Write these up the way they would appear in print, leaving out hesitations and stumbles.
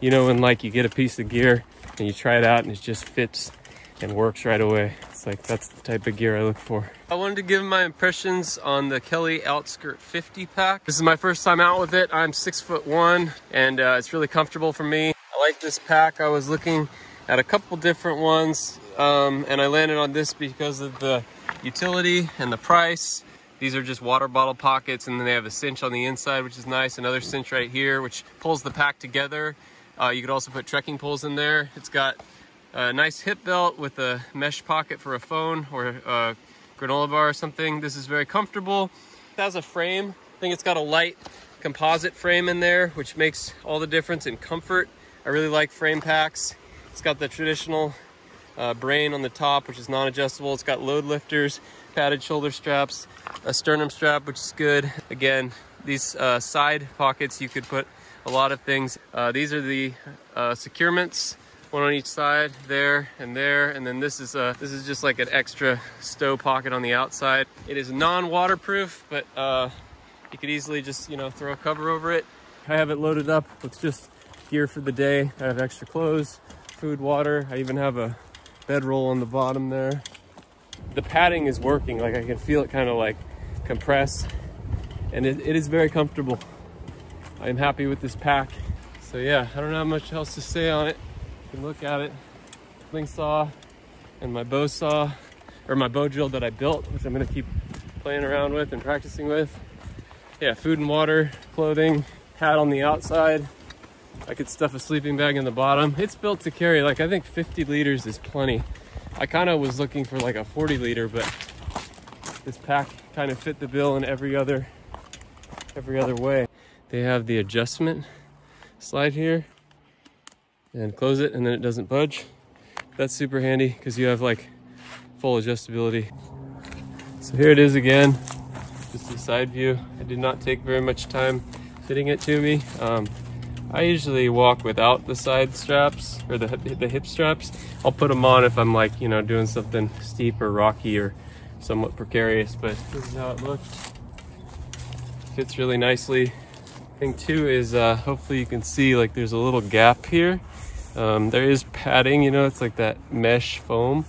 You know, when like you get a piece of gear and you try it out and it just fits and works right away. It's like, that's the type of gear I look for. I wanted to give my impressions on the Kelty Outskirt 50 pack. This is my first time out with it. I'm 6'1", and it's really comfortable for me. I like this pack. I was looking at a couple different ones, and I landed on this because of the utility and the price. These are just water bottle pockets, and then they have a cinch on the inside, which is nice. Another cinch right here, which pulls the pack together. You could also put trekking poles in there. It's got a nice hip belt with a mesh pocket for a phone or a granola bar or something. This is very comfortable. It has a frame. I think it's got a light composite frame in there, which makes all the difference in comfort. I really like frame packs. It's got the traditional brain on the top, which is non-adjustable. It's got load lifters, padded shoulder straps, a sternum strap, which is good. Again, these side pockets, you could put a lot of things. These are the securements, one on each side, there, and then this is just like an extra stow pocket on the outside. It is non-waterproof, but you could easily just, you know, throw a cover over it. I have it loaded up with just gear for the day. I have extra clothes, food, water. I even have a bedroll on the bottom there. The padding is working. Like, I can feel it kind of like compress, and it is very comfortable. I'm happy with this pack. So yeah, I don't have much else to say on it. You can look at it. Sling saw and my bow saw, or my bow drill that I built, which I'm gonna keep playing around with and practicing with. Yeah, food and water, clothing, hat on the outside. I could stuff a sleeping bag in the bottom. It's built to carry, like, I think 50 liters is plenty. I kind of was looking for like a 40 liter, but this pack kind of fit the bill in every other way. They have the adjustment slide here, and close it, and then it doesn't budge. That's super handy because you have like full adjustability. So here it is again, just a side view. I did not take very much time fitting it to me. I usually walk without the side straps or the hip straps. I'll put them on if I'm like, you know, doing something steep or rocky or somewhat precarious, but this is how it looks. Fits really nicely. Thing too is, hopefully you can see, like, there's a little gap here. There is padding, you know, it's like that mesh foam.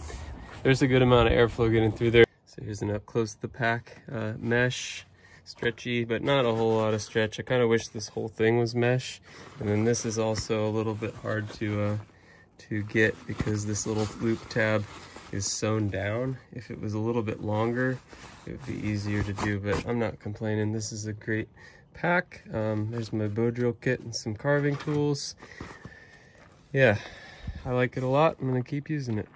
There's a good amount of airflow getting through there. So here's an up close to the pack mesh, stretchy, but not a whole lot of stretch. I kind of wish this whole thing was mesh. And then this is also a little bit hard to get because this little loop tab is sewn down. If it was a little bit longer, it would be easier to do, but I'm not complaining. This is a great pack. There's my bow drill kit and some carving tools. Yeah, I like it a lot. I'm gonna keep using it.